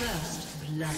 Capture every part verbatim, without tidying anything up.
First blood.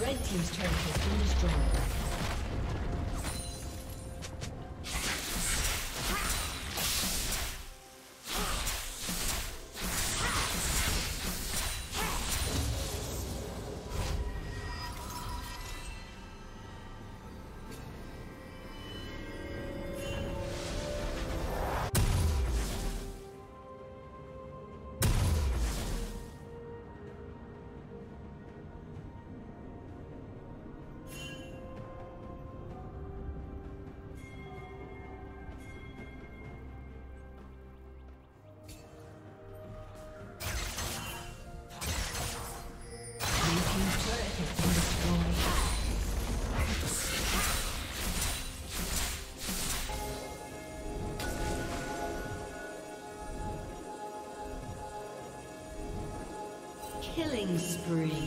Red team's turret has been destroyed. Killing spree.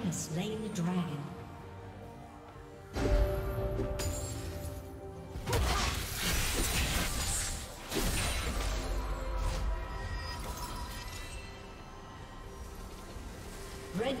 team has slain the dragon. Red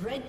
Red